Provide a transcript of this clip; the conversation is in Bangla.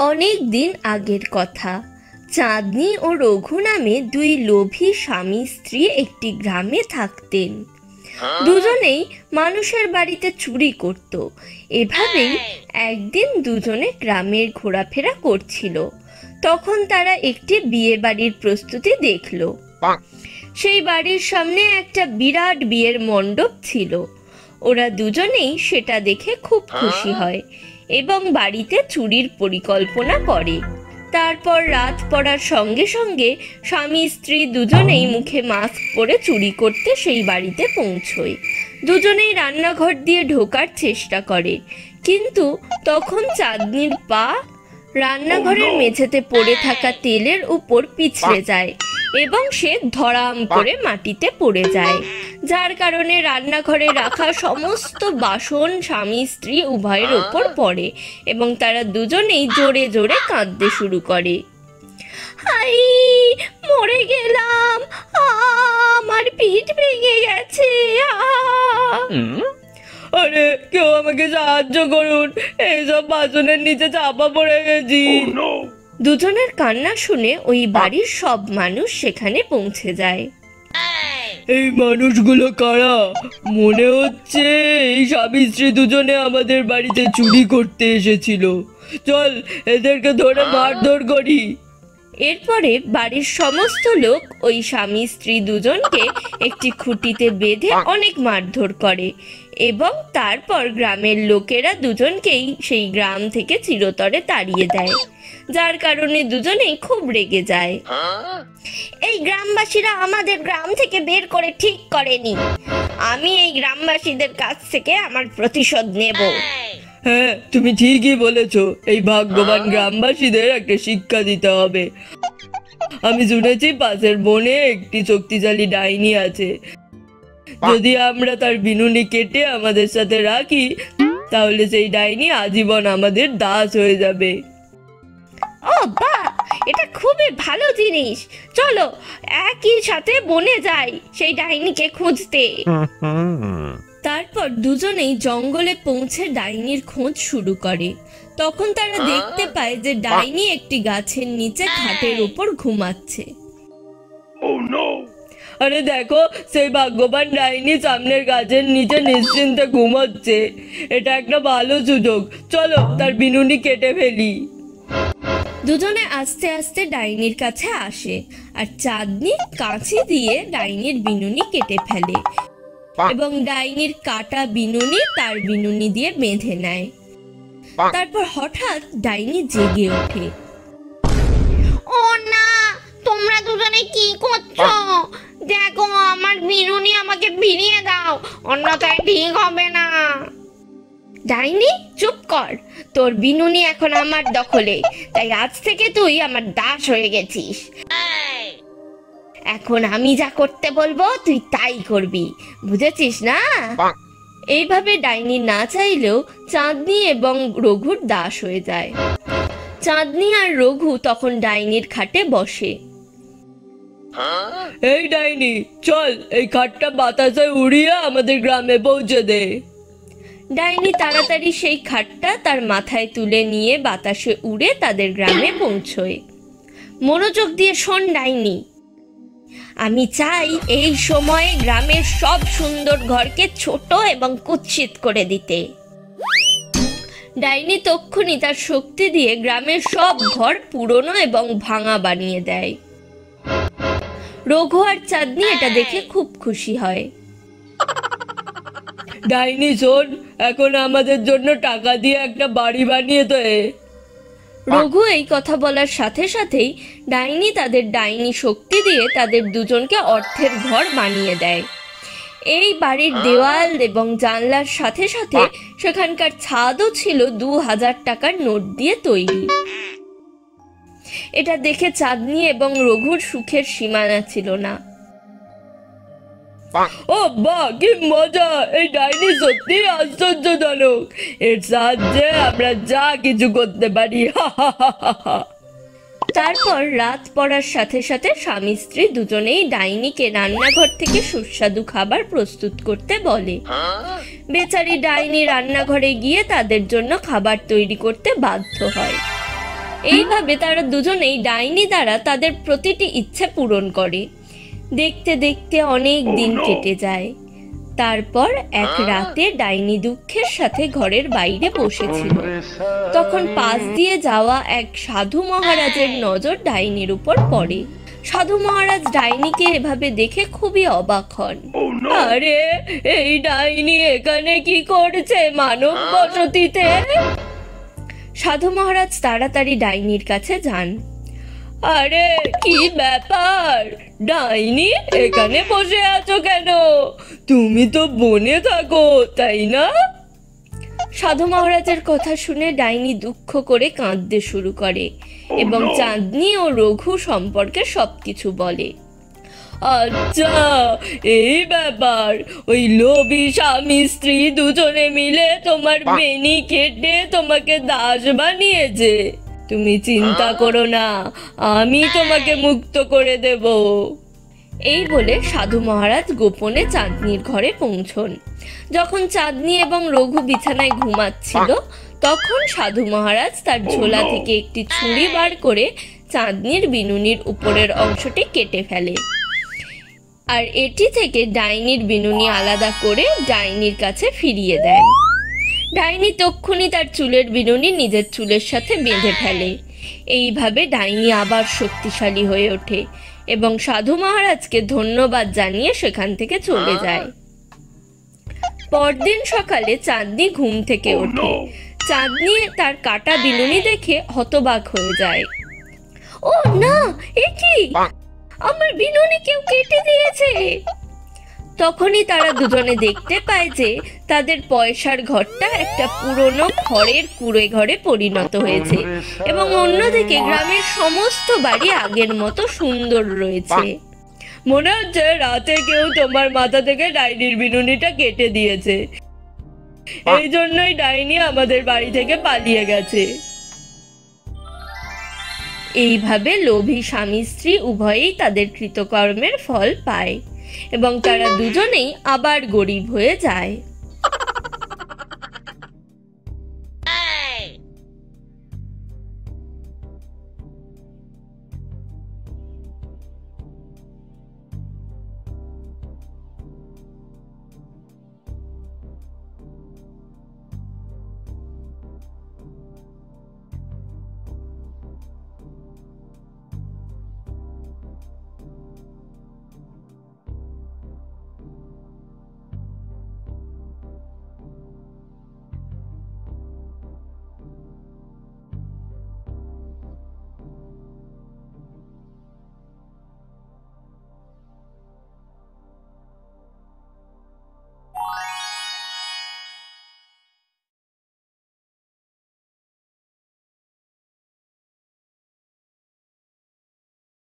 अनेक दिन आगेर कथा चाँदनी और रघु नामे दुई लोभी स्वामी स्त्री एकटी ग्रामे थाकतेन। দুজনেই মানুষের বাড়িতে চুরি করত। এভাবেই একদিন দুজনে গ্রামের ঘোরাফেরা করছিল। তখন তারা একটি বিয়ে বাড়ির প্রস্তুতি দেখল। সেই বাড়ির সামনে একটা বিরাট বিয়ের মণ্ডপ ছিল। ওরা দুজনেই সেটা দেখে খুব খুশি হয় এবং বাড়িতে চুরির পরিকল্পনা করে। তারপর রাত পড়ার সঙ্গে সঙ্গে স্বামী স্ত্রী দুজনেই মুখে মাস্ক পরে চুরি করতে সেই বাড়িতে পৌঁছয়। দুজনেই রান্নাঘর দিয়ে ঢোকার চেষ্টা করে, কিন্তু তখন চাঁদনির পা রান্নাঘরের মেঝেতে পড়ে থাকা তেলের উপর পিছলে যায় এবং সে ধড়াম করে মাটিতে পড়ে যায়, যার কারণে রান্নাঘরে রাখা সমস্ত বাসন স্বামী স্ত্রী উভয়ের ওপর পড়ে এবং তারা দুজনেই জোরে জোরে কাঁদতে শুরু করে। হাই, মরে গেলাম, আমার পিঠ ভেঙে গেছে, আরে কেউ আমাকে সাহায্য করুন, এইসব বাসনের নিচে চাপা পড়ে গেছি। দুজনের কান্না শুনে ওই বাড়ির সব মানুষ সেখানে পৌঁছে যায়। এই মানুষগুলো কারা? মনে হচ্ছে এই স্বামী স্ত্রী দুজনে আমাদের বাড়িতে চুরি করতে এসেছিল। চল এদেরকে ধরে মারধর করি। এরপরে বাড়ির সমস্ত লোক ওই স্বামী স্ত্রী দুজনকে একটি খুঁটিতে বেঁধে অনেক মারধর করে এবং তারপর গ্রামের লোকেরা দুজনকেই সেই গ্রাম থেকে চিরতরে তাড়িয়ে দেয়, যার কারণে দুজনেই খুব রেগে যায়। এই গ্রামবাসীরা আমাদের গ্রাম থেকে বের করে ঠিক করেনি, আমি এই গ্রামবাসীদের কাছ থেকে আমার প্রতিশোধ নেব। হ্যাঁ, তুমি ঠিকই বলেছো, এই ভাগ্যবান গ্রামবাসীদের একটা শিক্ষা দিতে হবে। আমি শুনেছি পাশের বনে একটি শক্তিশালী ডাইনি আছে, যদি আমরা তার বিনুনি কেটে আমাদের সাথে রাখি তাহলে সেই ডাইনি আজীবন আমাদের দাস হয়ে যাবে। ও বাহ, এটা খুবই ভালো জিনিস, চলো একই সাথে বনে যাই সেই ডাইনিকে খুঁজতে। তারপর দুজনেই জঙ্গলে পৌঁছে ডাইনির খোঁজ শুরু করে। তখন তারা দেখতে পায় যে ডাইনি একটি গাছের নিচে খাটের উপর ঘুমাচ্ছে। আরে দেখো, সেই ভাগ্যবান ডাইনি সামনের গাছের নিচে নিশ্চিন্তে ঘুমাচ্ছে, এটা একটা ভালো সুযোগ, চলো তার বিনুনি কেটে ফেলি। দুজনে আস্তে আস্তে ডাইনির কাছে আসে আর চাঁদনি কাঁচি দিয়ে ডাইনির বিনুনি কেটে ফেলে এবং ডাইনির কাটা বিনুনি তার বিনুনি দিয়ে বেঁধে নেয়। তারপর হঠাৎ ডাইনি জেগে ওঠে। ও না, তোমরা দুজনে কি করছো? দেখো আমার বিনুনি, আমাকে ফিরিয়ে দাও, অন্যথায় ঠিক হবে না। ডাইনি চুপ কর, তোর বিনুনি এখন আমার দখলে, তাই আজ থেকে তুই আমার দাস হয়ে গেছিস। এখন আমি যা করতে বলবো তুই তাই করবি, বুঝেছিস না? এইভাবে ডাইনি না চাইলেও চাঁদনি এবং রঘুর দাস হয়ে যায়। চাঁদনি আর রঘু তখন ডাইনির খাটে বসে। এই ডাইনি, চল এই খাটটা বাতাসে উড়িয়ে আমাদের গ্রামে পৌঁছে দে। ডাইনি তাড়াতাড়ি সেই খাটটা তার মাথায় তুলে নিয়ে বাতাসে উড়ে তাদের গ্রামে পৌঁছয়। মনোযোগ দিয়ে শোন ডাইনি, আমি চাই এই সময়ে গ্রামের সব সুন্দর ঘরকে ছোট এবং কুৎসিত করে দিতে। ডাইনি তক্ষুনি তার শক্তি দিয়ে গ্রামের সব ঘর পুরনো এবং ভাঙা বানিয়ে দেয়। রঘু আর চাঁদনি এটা দেখে খুব খুশি হয়। ডাইনি শোন, এখন আমাদের জন্য টাকা দিয়ে একটা বাড়ি বানিয়ে দে। রঘু এই কথা বলার সাথে সাথেই ডাইনি তাদের ডাইনি শক্তি দিয়ে তাদের দুজনকে অর্থের ঘর বানিয়ে দেয়। এই বাড়ির দেওয়াল এবং জানলার সাথে সাথে সেখানকার ছাদও ছিল 2000 টাকার নোট দিয়ে তৈরি। এটা দেখে চাঁদনি এবং রঘুর সুখের সীমানা ছিল না। ও বাহ, কি মজা! এই ডাইনি সত্যি আশ্চর্যজনক, এর সাহায্যে আমরা যা কিছু করতে পারি। তারপর রাত পড়ার সাথে সাথে স্বামী স্ত্রী দুজনেই ডাইনিকে রান্নাঘর থেকে সুস্বাদু খাবার প্রস্তুত করতে বলে। বেচারি ডাইনি রান্নাঘরে গিয়ে তাদের জন্য খাবার তৈরি করতে বাধ্য হয়। এইভাবে তারা দুজনেই ডাইনি দ্বারা তাদের প্রতিটি ইচ্ছে পূরণ করে। দেখতে দেখতে অনেক দিন কেটে যায়। তারপর এক রাতে ডাইনি দুঃখের সাথে ঘরের বাইরে বসেছিল। তখন পাশ দিয়ে যাওয়া এক সাধু মহারাজের নজর ডাইনির উপর পড়ে। সাধু মহারাজ ডাইনিকে এভাবে দেখে খুবই অবাক হন। আরে, এই ডাইনি এখানে কি করছে মানব বসতিতে? সাধু মহারাজ তাড়াতাড়ি ডাইনির কাছে যান। আরে কি ব্যাপার ডাইনি, এখানে বসে আছো কেন? তুমি তো বনে থাকো, তাই না? সাধু মহারাজের কথা শুনে ডাইনি দুঃখ করে কাঁদতে শুরু করে এবং চাঁদনি ও রঘু সম্পর্কে সবকিছু বলে। আচ্ছা, এই ব্যাপার, ওই লোভী স্বামী স্ত্রী দুজনে মিলে তোমার বেনি কেটে তোমাকে দাস বানিয়েছে। তুমি চিন্তা করো না, আমি তোমাকে মুক্ত করে দেব। এই বলে সাধু মহারাজ গোপনে চাঁদনির ঘরে পৌঁছন। যখন চাঁদনি এবং রঘু বিছানায় ঘুমাচ্ছিল, তখন সাধু মহারাজ তার ঝোলা থেকে একটি ছুরি বার করে চাঁদনির বিনুনির উপরের অংশটি কেটে ফেলে। আর এটি থেকে ডাইনির বিনুনি আলাদা করে ডাইনির কাছে ফিরিয়ে দেয়। ডাইনি তক্ষুনি তার চুলের বিনুনি নিজের চুলের সাথে বেঁধে ফেলে। এইভাবে ডাইনি আবার শক্তিশালী হয়ে ওঠে এবং সাধু মহারাজকে ধন্যবাদ জানিয়ে সেখান থেকে চলে যায়। পরদিন সকালে চাঁদনি ঘুম থেকে ওঠে। চাঁদনি তার কাটা বিনুনি দেখে হতবাক হয়ে যায়। ও না, এ কি, আমার বিনুনি কেউ কেটে দিয়েছে। তখনই তারা দুজনে দেখতে পায় যে তাদের পয়সার ঘরটা একটা পুরনো খড়ের কুঁড়ে ঘরে পরিণত হয়েছে এবং অন্যদিকে গ্রামের সমস্ত বাড়ি আগের মতো সুন্দর রয়েছে। মনে হচ্ছে রাতে কেউ তোমার মাথা থেকে ডাইনির বিনুনিটা কেটে দিয়েছে, এই জন্যই ডাইনি আমাদের বাড়ি থেকে পালিয়ে গেছে। এইভাবে লোভী স্বামী স্ত্রী উভয়েই তাদের কৃতকর্মের ফল পায় এবং তারা দুজনেই আবার গরিব হয়ে যায়।